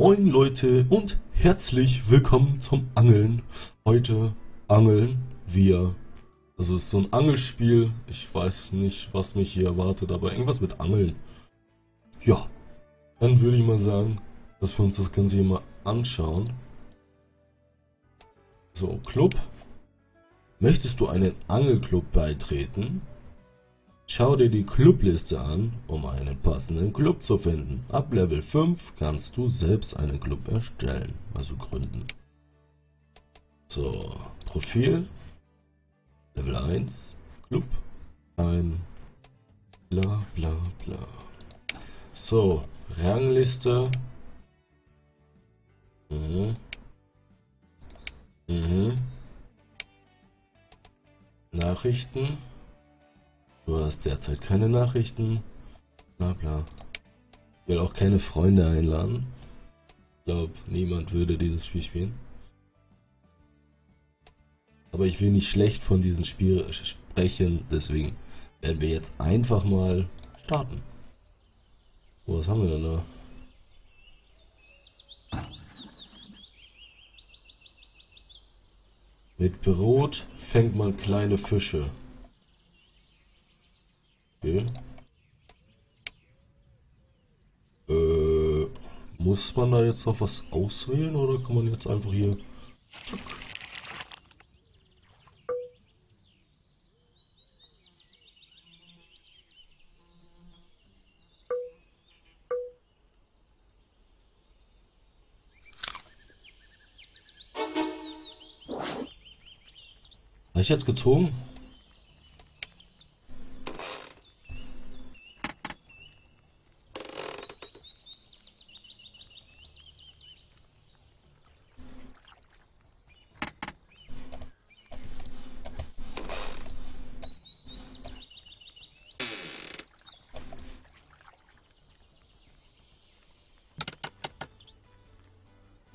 Moin Leute und herzlich willkommen zum Angeln. Heute angeln wir. Also es ist so ein Angelspiel. Ich weiß nicht, was mich hier erwartet, aber irgendwas mit Angeln. Ja, dann würde ich mal sagen, dass wir uns das Ganze hier mal anschauen. So, Club. Möchtest du einen Angelclub beitreten? Schau dir die Clubliste an, um einen passenden Club zu finden. Ab Level 5 kannst du selbst einen Club erstellen, also gründen. So, Profil, Level 1, Club, ein bla bla bla. So, Rangliste. Nachrichten. Du hast derzeit keine Nachrichten. Bla bla. Ich will auch keine Freunde einladen. Ich glaube, niemand würde dieses Spiel spielen. Aber ich will nicht schlecht von diesem Spiel sprechen. Deswegen werden wir jetzt einfach mal starten. Oh, was haben wir denn da? Mit Brot fängt man kleine Fische. Okay. Muss man da jetzt noch was auswählen oder kann man jetzt einfach hier... Zack. Habe ich jetzt gezogen?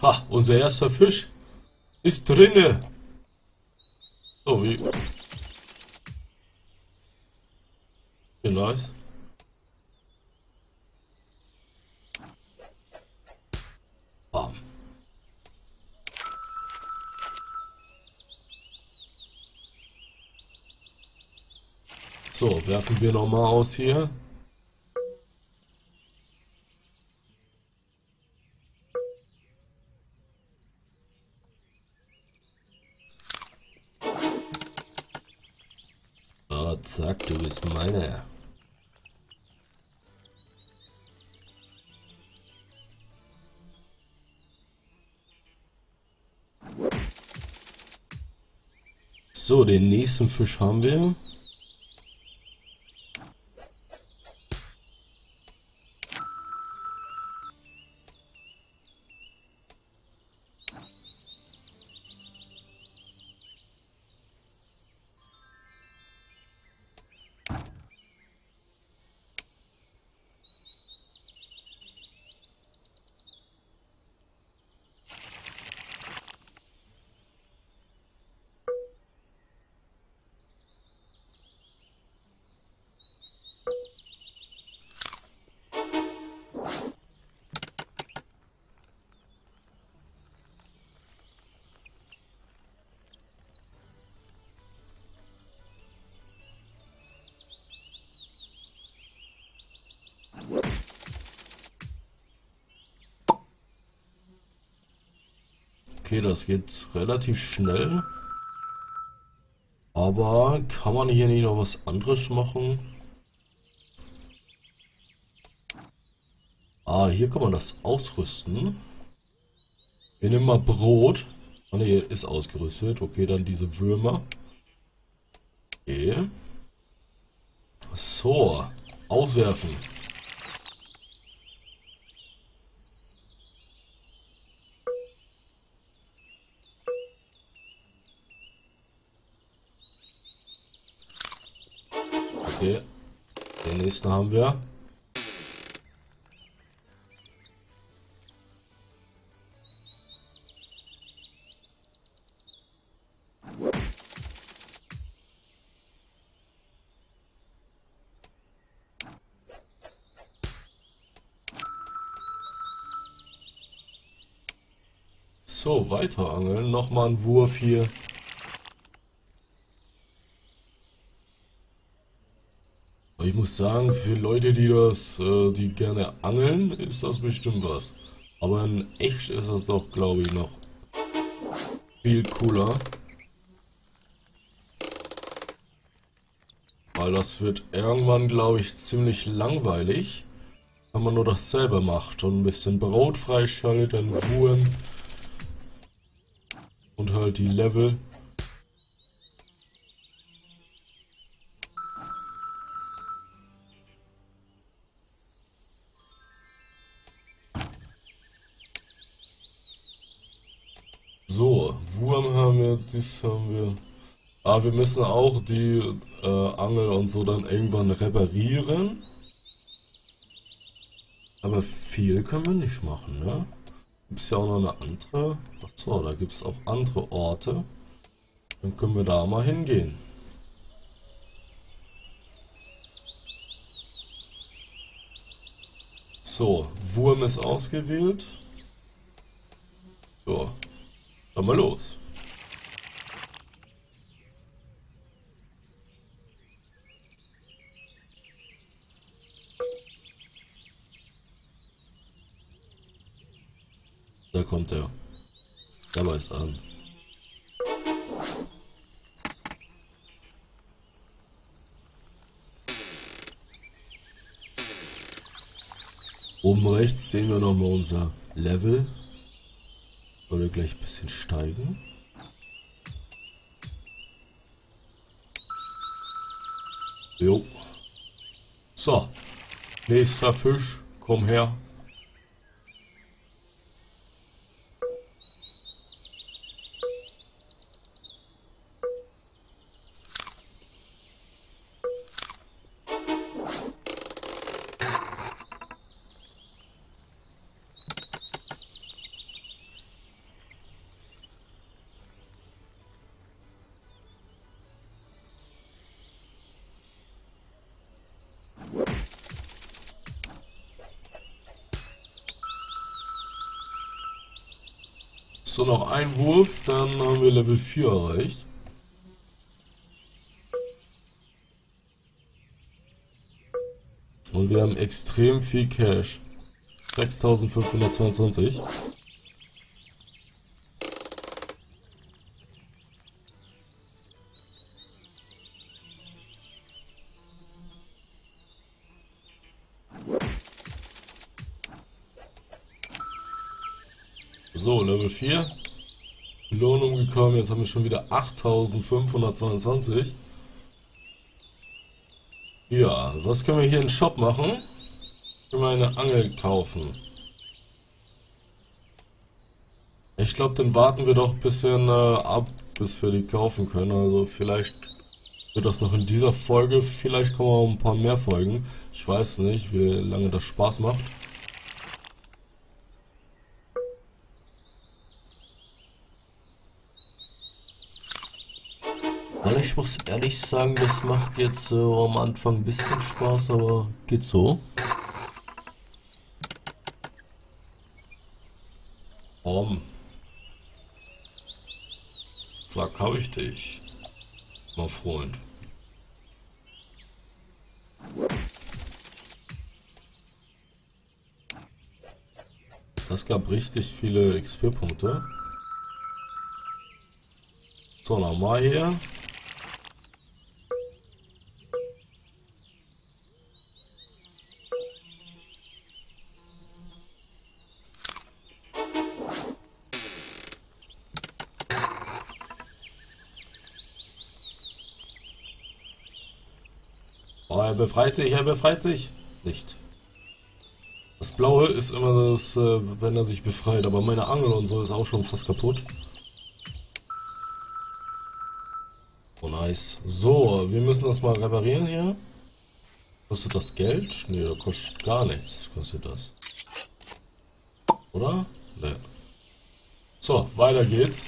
Ha, unser erster Fisch ist drinne. Oh, wie. Okay, nice. Bam. So, werfen wir nochmal aus hier. Zack, du bist meiner. So, den nächsten Fisch haben wir. Okay, das geht relativ schnell. Aber kann man hier nicht noch was anderes machen? Ah, hier kann man das ausrüsten. Wir nehmen mal Brot. Ah ne, ist ausgerüstet. Okay, dann diese Würmer. Okay. So, auswerfen. Okay, den nächsten haben wir. So, weiter angeln. Nochmal ein Wurf hier. Ich muss sagen, für Leute, die das, die gerne angeln, ist das bestimmt was. Aber in echt ist das doch, glaube ich, noch viel cooler. Weil das wird irgendwann, glaube ich, ziemlich langweilig, wenn man nur dasselbe macht und ein bisschen Brot freischaltet, dann Wurm und halt die Level. So, Wurm haben wir, dies haben wir. Aber wir müssen auch die Angel und so dann irgendwann reparieren. Aber viel können wir nicht machen, ne? Gibt es ja auch noch eine andere. Achso, da gibt es auch andere Orte. Dann können wir da mal hingehen. So, Wurm ist ausgewählt. So. Dann mal los. Da kommt er. Da weiß an. Oben rechts sehen wir nochmal unser Level. Würde gleich ein bisschen steigen. Jo. So. Nächster Fisch. Komm her. So, noch ein Wurf, dann haben wir Level 4 erreicht. Und wir haben extrem viel Cash. 6522. So, Level 4. Belohnung gekommen. Jetzt haben wir schon wieder 8522. Ja, was können wir hier im Shop machen? Können wir eine Angel kaufen? Ich glaube, dann warten wir doch ein bisschen ab, bis wir die kaufen können. Also vielleicht wird das noch in dieser Folge. Vielleicht kommen auch ein paar mehr Folgen. Ich weiß nicht, wie lange das Spaß macht. Ich muss ehrlich sagen, das macht jetzt am Anfang ein bisschen Spaß, aber geht so. Zack, habe ich dich, mein Freund. Das gab richtig viele XP-Punkte. So, nochmal hier. Er befreit sich nicht. Das Blaue ist immer das, wenn er sich befreit, aber meine Angel und so ist auch schon fast kaputt. Oh nice. So, wir müssen das mal reparieren hier. Kostet das Geld? Nee, das kostet gar nichts. Kostet das. Oder? Nee. So, weiter geht's.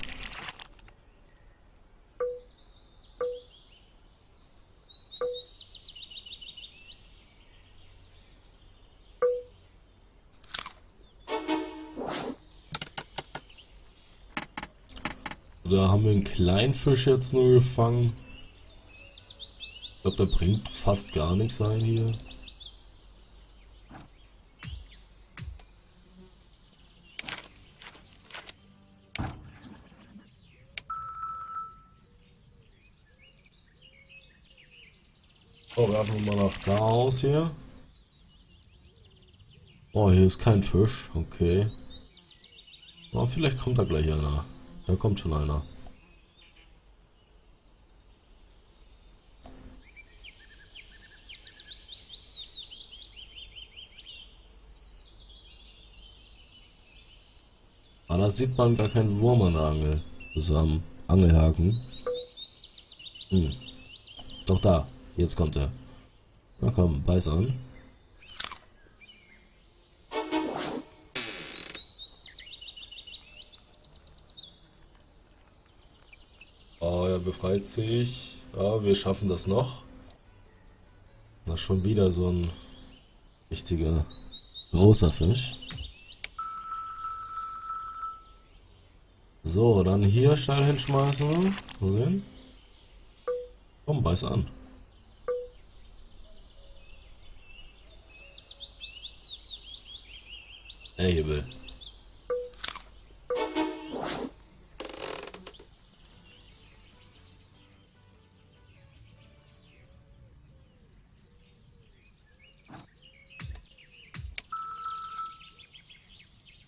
Da haben wir einen kleinen Fisch jetzt nur gefangen. Ich glaube, da bringt fast gar nichts rein hier. So, werfen wir mal nach da aus hier. Oh, hier ist kein Fisch. Okay. Oh, vielleicht kommt da gleich einer. Da kommt schon einer. Ah, da sieht man gar keinen Wurm an der Angel. Das ist am Angelhaken. Hm. Doch da. Jetzt kommt er. Na komm, beiß an. Oh, er befreit sich. Ja, wir schaffen das noch. Na, schon wieder so ein richtiger großer Fisch. So, dann hier schnell hinschmeißen. Mal sehen. Komm, beiß an. Der Hebel.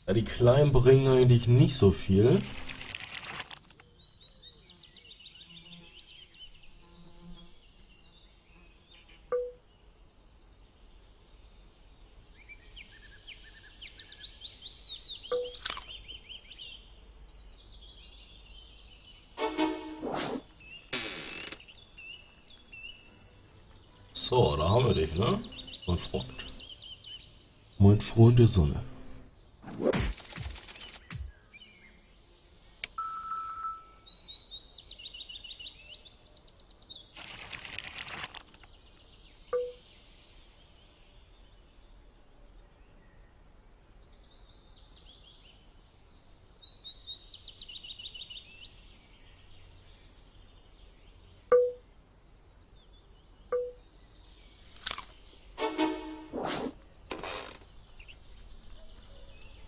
Ja, die Kleinen bringen eigentlich nicht so viel. So, da haben wir dich, ne? Mein Freund. Mein Freund der Sonne.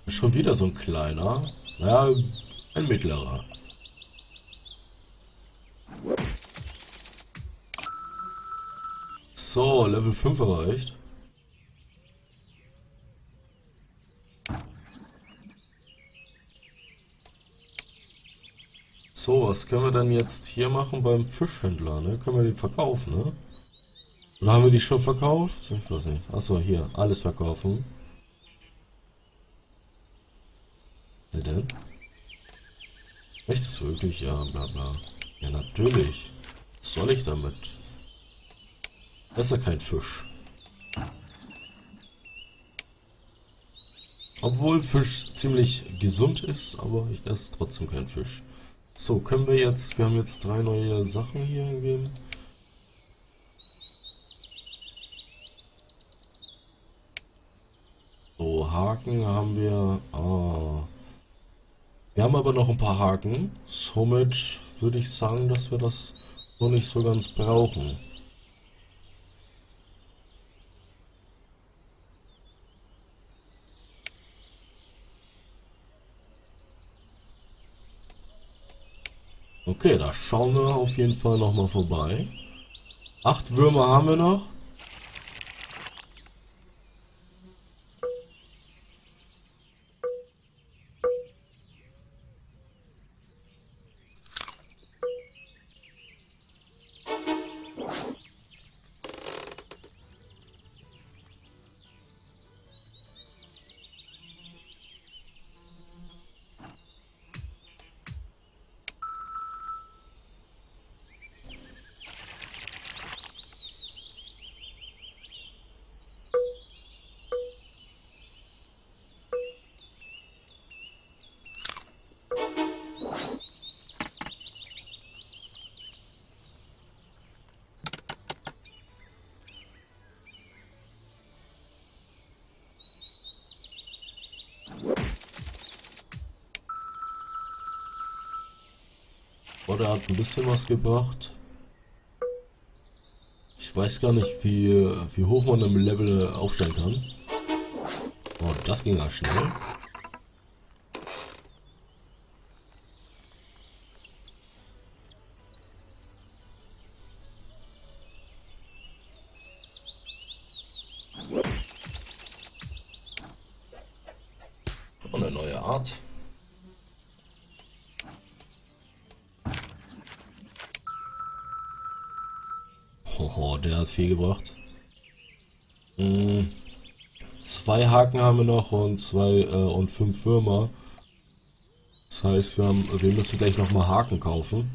Schon wieder so ein kleiner, naja, ein mittlerer. So, Level 5 erreicht. So, was können wir dann jetzt hier machen beim Fischhändler, ne? Können wir den verkaufen, ne? Oder haben wir die schon verkauft? Ich weiß nicht. Achso, hier, alles verkaufen. Denn? Echt ist wirklich, ja, bla bla. Ja, natürlich. Was soll ich damit? Das ist ja kein Fisch. Obwohl Fisch ziemlich gesund ist, aber ich esse trotzdem keinen Fisch. So, können wir jetzt, wir haben jetzt 3 neue Sachen hier gegeben. So, Haken haben wir. Ah. Wir haben aber noch ein paar Haken, somit würde ich sagen, dass wir das noch nicht so ganz brauchen. Okay, da schauen wir auf jeden Fall nochmal vorbei. 8 Würmer haben wir noch. Roboter hat ein bisschen was gebracht. Ich weiß gar nicht, wie hoch man im Level aufstellen kann. Oh, das ging ja schnell. Und eine neue Art. Hoho, der hat viel gebracht. 2 Haken haben wir noch und 5 Würmer. Das heißt, wir müssen gleich nochmal Haken kaufen.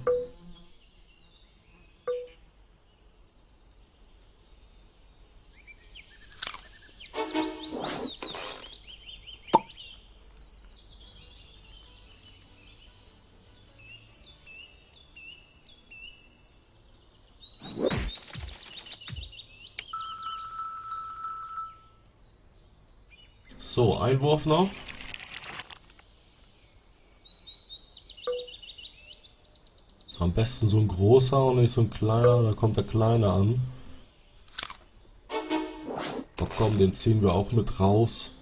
So, ein Wurf noch. Am besten so ein großer und nicht so ein kleiner, da kommt der kleine an. Oh komm, den ziehen wir auch mit raus.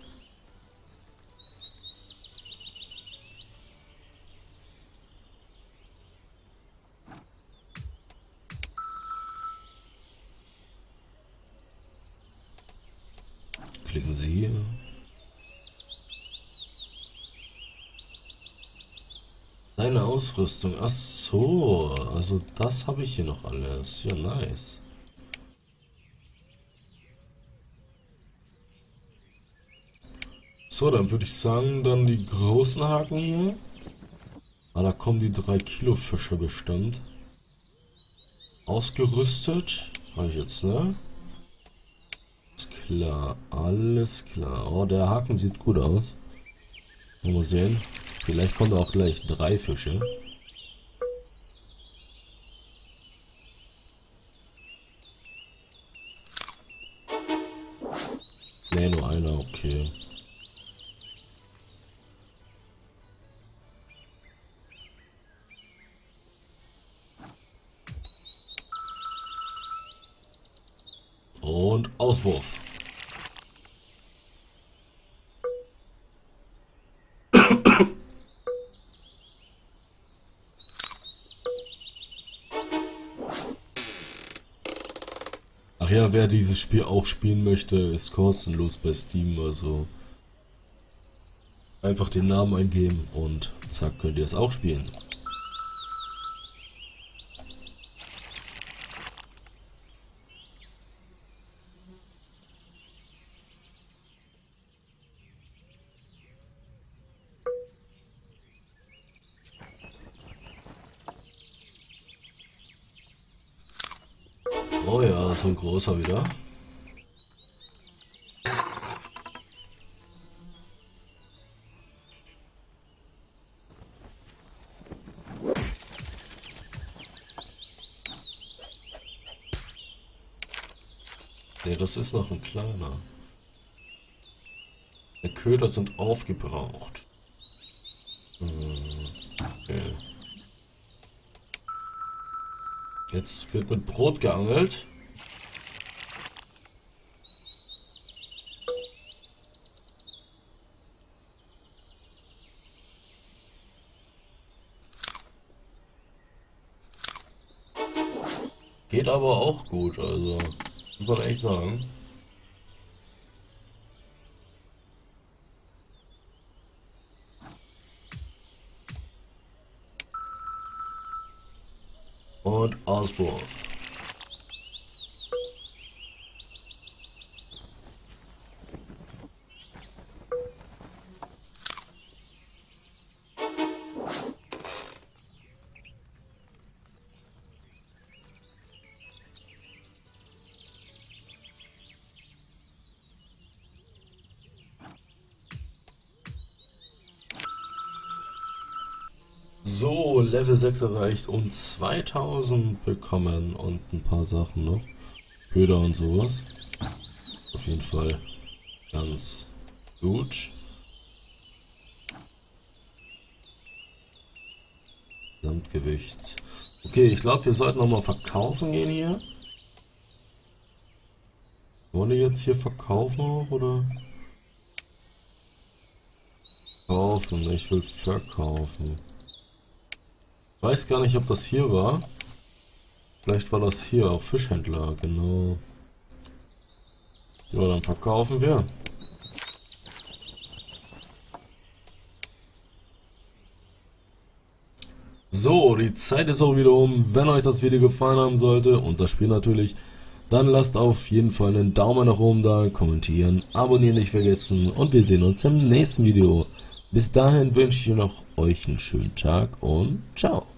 Klicken Sie hier. Deine Ausrüstung, ach so, also das habe ich hier noch alles, ja nice. So, dann würde ich sagen, dann die großen Haken hier. Ah, da kommen die 3 Kilo Fische bestimmt. Ausgerüstet, habe ich jetzt, ne? Ist klar, alles klar. Oh, der Haken sieht gut aus. Mal sehen. Vielleicht kommen auch gleich 3 Fische. Ne, nur einer, okay. Und Auswurf. Ach ja, wer dieses Spiel auch spielen möchte, ist kostenlos bei Steam, also einfach den Namen eingeben und zack, könnt ihr es auch spielen. Oh ja, so ein großer wieder. Ne, das ist noch ein kleiner. Die Köder sind aufgebraucht. Okay. Jetzt wird mit Brot geangelt. Geht aber auch gut, also muss man echt sagen. Und Auswurf. So, Level 6 erreicht und 2000 bekommen und ein paar Sachen noch. Köder und sowas. Auf jeden Fall ganz gut. Gesamtgewicht. Okay, ich glaube, wir sollten nochmal verkaufen gehen hier. Wollen wir jetzt hier verkaufen auch, oder? Kaufen, ich will verkaufen. Ich weiß gar nicht, ob das hier war. Vielleicht war das hier auch Fischhändler, genau. Ja, dann verkaufen wir. So, die Zeit ist auch wieder um. Wenn euch das Video gefallen haben sollte und das Spiel natürlich, dann lasst auf jeden Fall einen Daumen nach oben da, kommentieren, abonnieren nicht vergessen und wir sehen uns im nächsten Video. Bis dahin wünsche ich noch euch einen schönen Tag und ciao.